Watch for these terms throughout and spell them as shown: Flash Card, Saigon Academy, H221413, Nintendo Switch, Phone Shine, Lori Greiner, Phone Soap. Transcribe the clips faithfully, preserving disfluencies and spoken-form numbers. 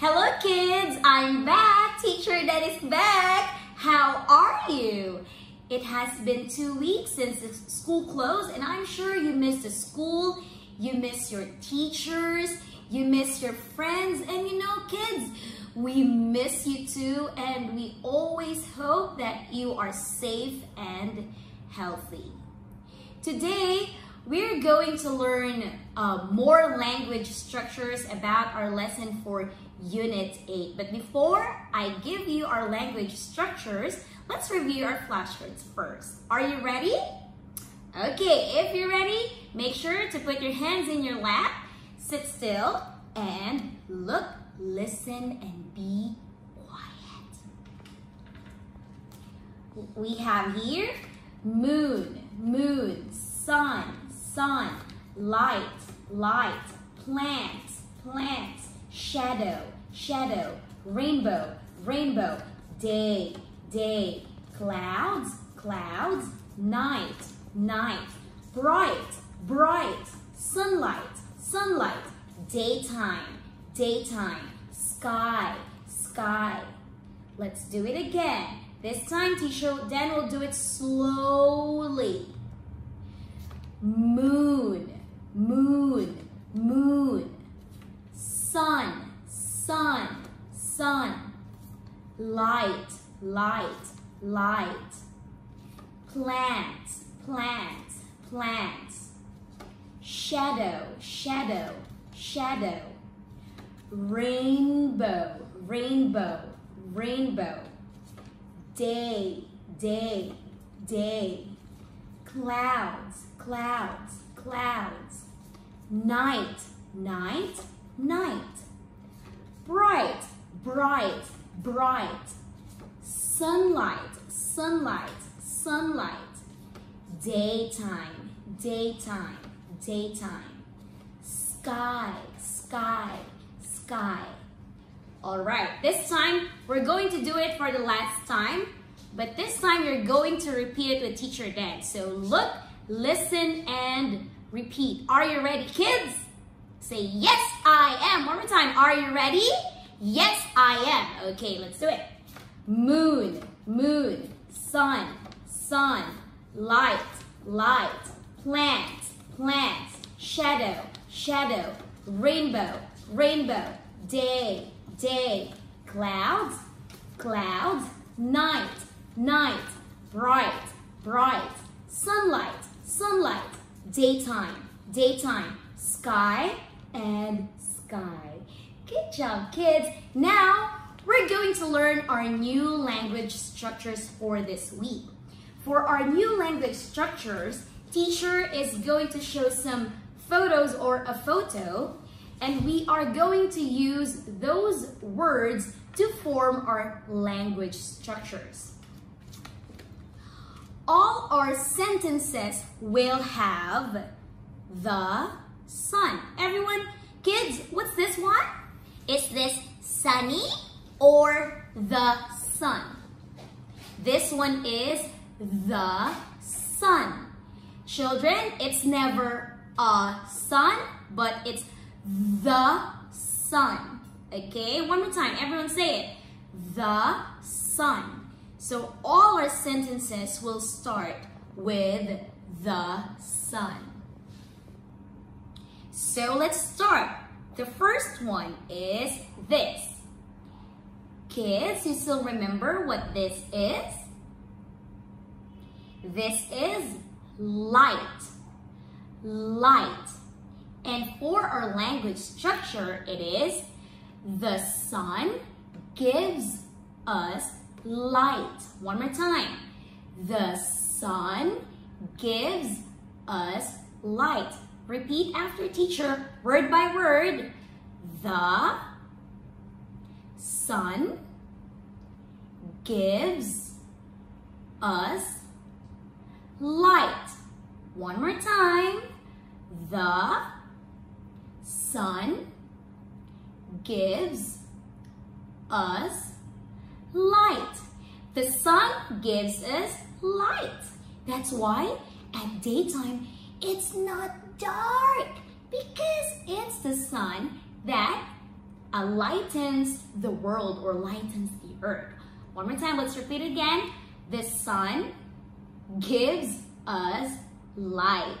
Hello kids, I'm back. Teacher Dad is back. How are you? It has been two weeks since school closed, and I'm sure you missed the school, you missed your teachers, you miss your friends, and you know kids, we miss you too, and we always hope that you are safe and healthy. Today, we're going to learn uh, more language structures about our lesson for Unit eight. But before I give you our language structures, let's review our flashcards first. Are you ready? Okay, if you're ready, make sure to put your hands in your lap. Sit still and look, listen, and be quiet. We have here moon, moon, sun, sun, light, light, plant, plant, shadow, shadow, rainbow, rainbow, day, day, clouds, clouds, night, night, bright, bright, sunlight, sunlight, daytime, daytime, sky, sky. Let's do it again. This time, teacher Dan will do it slowly. Moon, moon, moon. Sun, sun, sun. Light, light, light. Plant, plant, plant. Shadow, shadow, shadow. Rainbow, rainbow, rainbow. Day, day, day. Clouds, clouds, clouds. Night, night, night. Bright, bright, bright. Sunlight, sunlight, sunlight. Daytime, daytime, daytime. Sky, sky, sky. All right, this time we're going to do it for the last time, but this time you're going to repeat it with Teacher Dan. So look, listen, and repeat. Are you ready, kids? Say, yes, I am. One more time. Are you ready? Yes, I am. Okay, let's do it. Moon, moon, sun, sun, light, light, plant, plants, shadow, shadow, rainbow, rainbow, day, day, clouds, clouds, night, night, bright, bright, sunlight, sunlight, daytime, daytime, sky, and sky. Good job, kids. Now, we're going to learn our new language structures for this week. For our new language structures, teacher is going to show some photos or a photo, and we are going to use those words to form our language structures. All our sentences will have the sun. Everyone, kids, what's this one? Is this sunny or the sun? This one is the sun. Children, it's never a sun, but it's the sun. Okay, one more time. Everyone say it. The sun. So all our sentences will start with the sun. So let's start. The first one is this. Kids, you still remember what this is? This is light, light. And for our language structure, it is the sun gives us light. One more time. The sun gives us light. Repeat after teacher, word by word. The sun gives us light. One more time. The sun gives us light. The sun gives us light. That's why at daytime it's not dark, because it's the sun that uh, lightens the world or lightens the earth. One more time, let's repeat it again. The sun gives us light.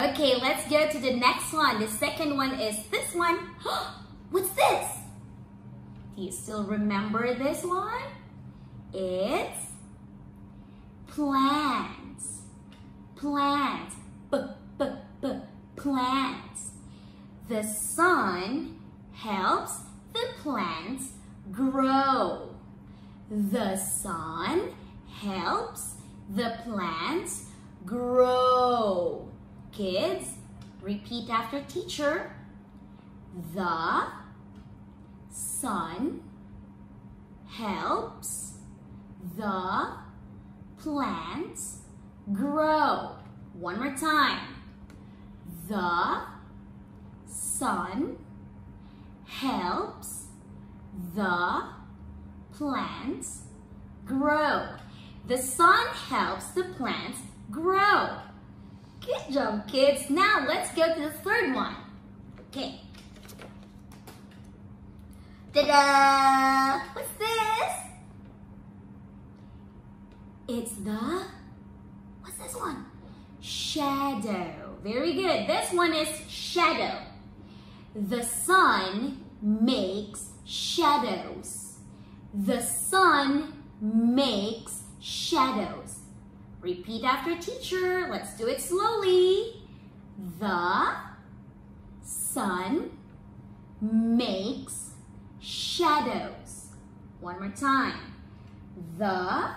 Okay, let's go to the next one. The second one is this one. What's this? Do you still remember this one? It's plants. Plants. B-b-b- plants. The sun helps the plants grow. The sun helps the plants grow. Kids, repeat after teacher. The sun helps the plants grow. One more time. The sun helps the plants grow. The sun helps the plants grow. Good job, kids. Now let's go to the third one. Okay. Ta-da! What's this? It's the, what's this one? Shadow. Very good. This one is shadow. The sun makes shadows. The sun makes shadows. Repeat after teacher. Let's do it slowly. The sun makes shadows. One more time. The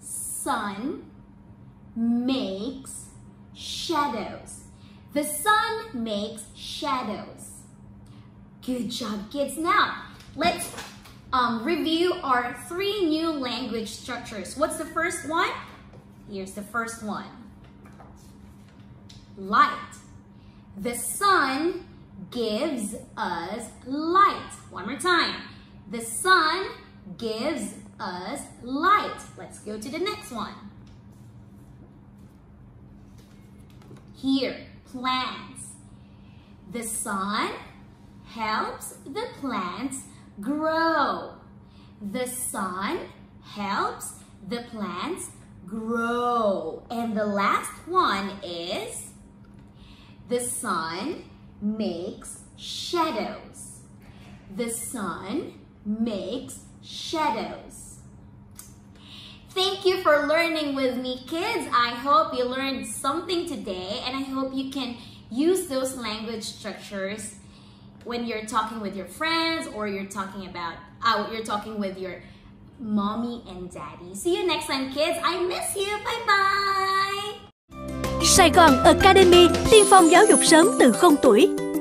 sun makes shadows. The sun makes shadows. Good job, kids. Now, let's um, review our three new language structures. What's the first one? Here's the first one. Light. The sun gives us light. One more time. The sun gives us light. Let's go to the next one. Here, plants. The sun helps the plants grow. The sun helps the plants grow. And the last one is the sun makes shadows. The sun makes shadows. Thank you for learning with me, kids. I hope you learned something today, and I hope you can use those language structures when you're talking with your friends or you're talking about uh, you're talking with your mommy and daddy. See you next time, kids. I miss you. Bye bye. Saigon Academy, tiên phong giáo dục sớm từ không tuổi.